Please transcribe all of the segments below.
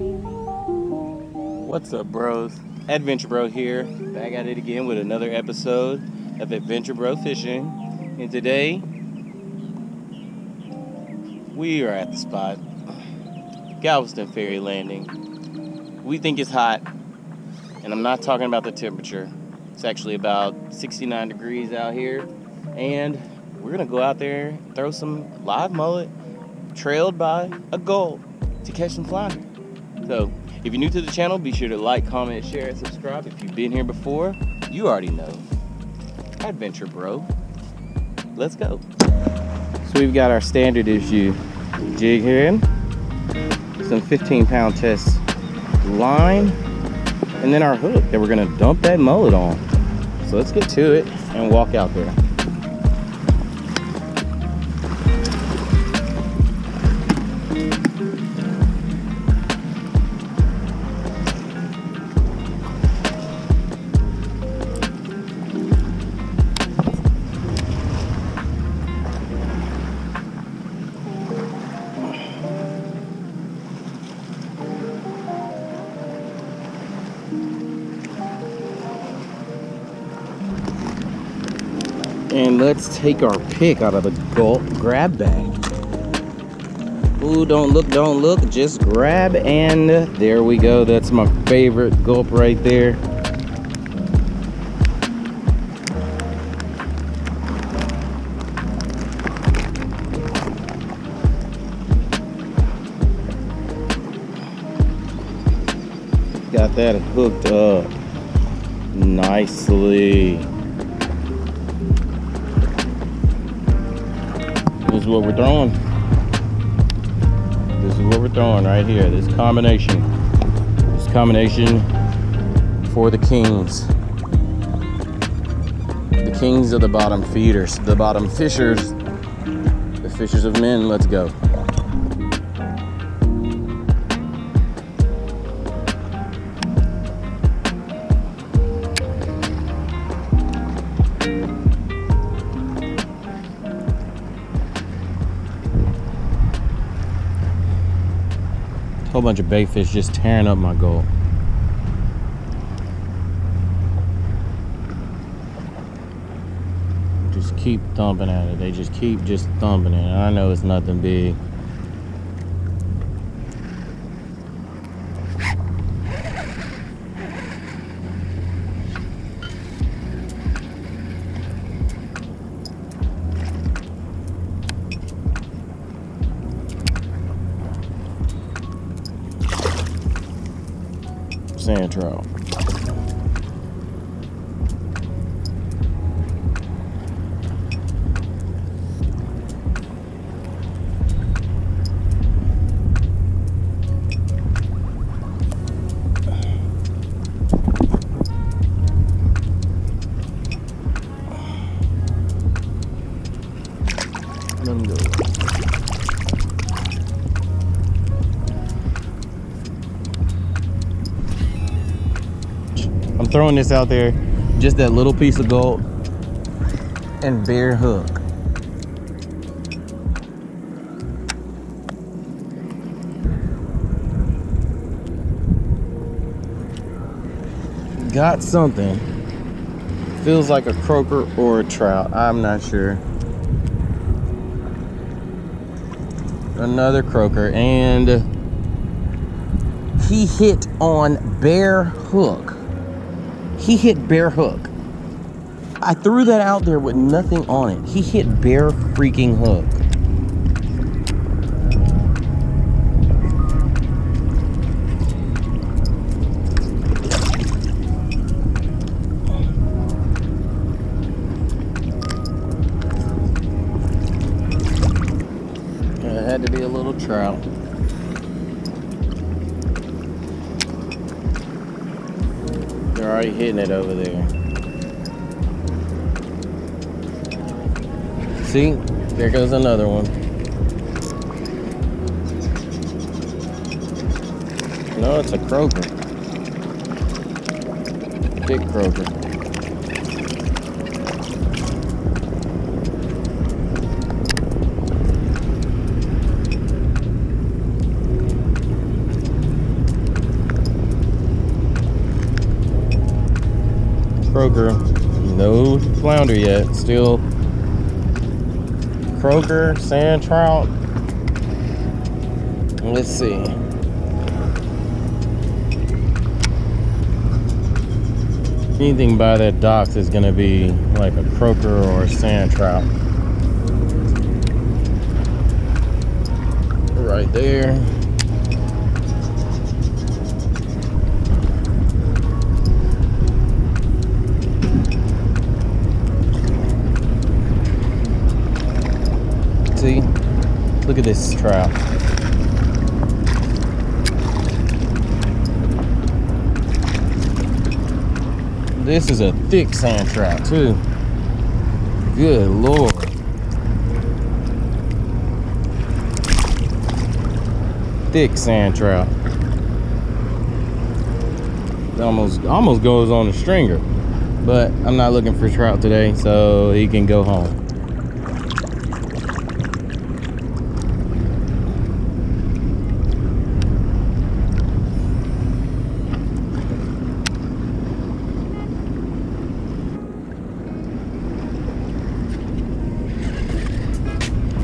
What's up, bros? Adventure Bro here, back at it again with another episode of Adventure Bro Fishing. And today, we are at the spot, Galveston Ferry Landing. We think it's hot, and I'm not talking about the temperature. It's actually about 69 degrees out here, and we're gonna go out there, throw some live mullet, trailed by a gulp, to catch some fly. So, if you're new to the channel, be sure to like, comment, share, and subscribe. If you've been here before, you already know. Adventure Bro. Let's go. So we've got our standard issue jig here in, some 15-pound test line, and then our hook that we're gonna dump that mullet on. So let's get to it and walk out there. And let's take our pick out of the gulp grab bag. Ooh, don't look, just grab, and there we go. That's my favorite gulp right there. Got that hooked up nicely. This is what we're throwing. This is what we're throwing right here. This combination. This combination for the kings. The kings of the bottom feeders. The bottom fishers. The fishers of men. Let's go. Whole bunch of bait fish just tearing up my gulp. Just keep thumping at it. They just keep thumping it. I know it's nothing big. Sand trout. Let me go. Throwing this out there, just that little piece of gulp and bare hook. Got something. Feels like a croaker or a trout. I'm not sure. Another croaker, and he hit on bare hook. He hit bare hook. I threw that out there with nothing on it. He hit bare freaking hook. It had to be a little trout. They're already hitting it over there. See, there goes another one. No, it's a croaker. Big croaker. Kroger. No flounder yet. Still Kroger, sand trout. Let's see. Anything by that docks is going to be like a croaker or a sand trout. Right there. See? Look at this trout. This is a thick sand trout too. Good Lord. Thick sand trout. It almost goes on the stringer, but I'm not looking for trout today, so he can go home.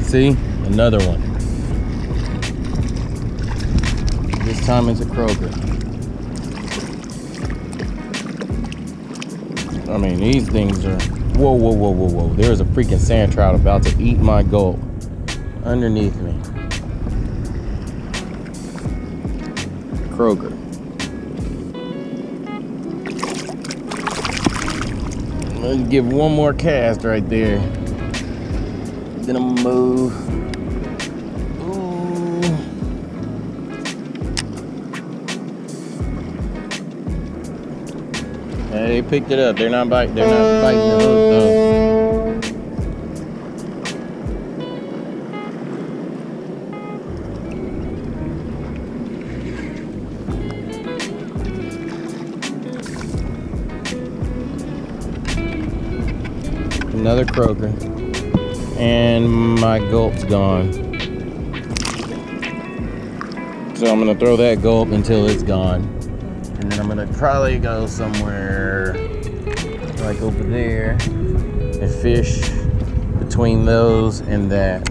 See? Another one. This time it's a croaker. I mean, these things are... Whoa, whoa, whoa, whoa, whoa. There's a freaking sand trout about to eat my gulp underneath me. Croaker. I'm gonna give one more cast right there. Then I'm gonna move. Ooh. They picked it up. They're not biting the hook though. Another croaker. And my gulp's gone. So I'm gonna throw that gulp until it's gone. And then I'm gonna probably go somewhere like over there and fish between those and that.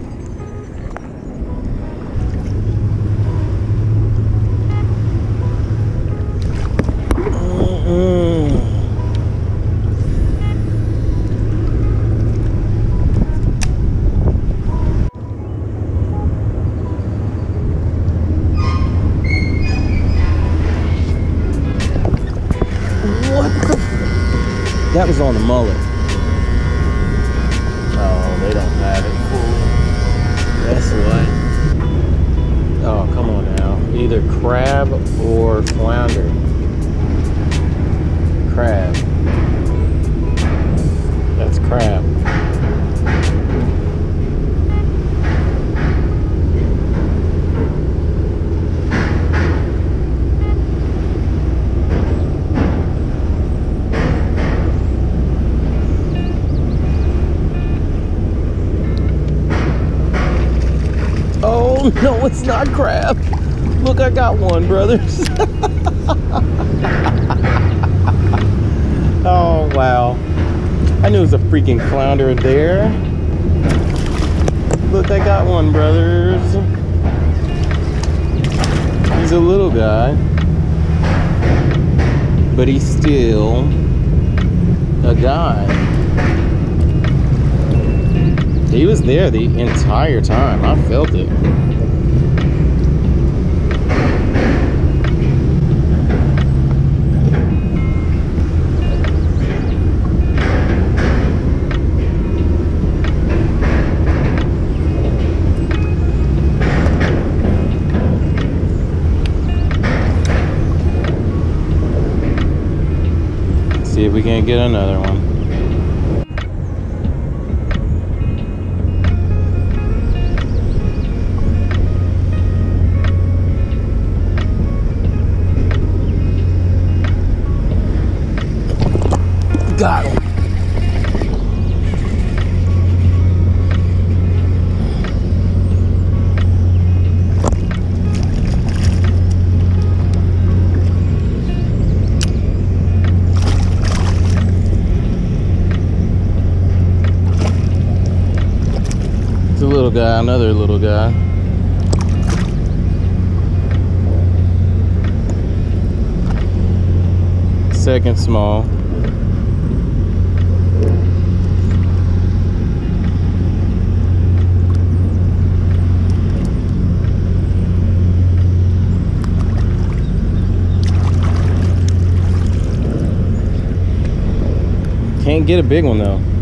That was on the mullet. Oh, they don't have it. That's what. Oh, come on now. Either crab or flounder. Crab. That's crab. No, it's not crab. Look, I got one, brothers. Oh, wow. I knew it was a freaking flounder there. Look, I got one, brothers. He's a little guy. But he's still a guy. He was there the entire time. I felt it. Let's see if we can get another one. Got him. guy, another little guy. Second small. Can't get a big one though.